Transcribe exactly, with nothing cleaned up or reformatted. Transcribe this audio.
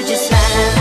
could you smile?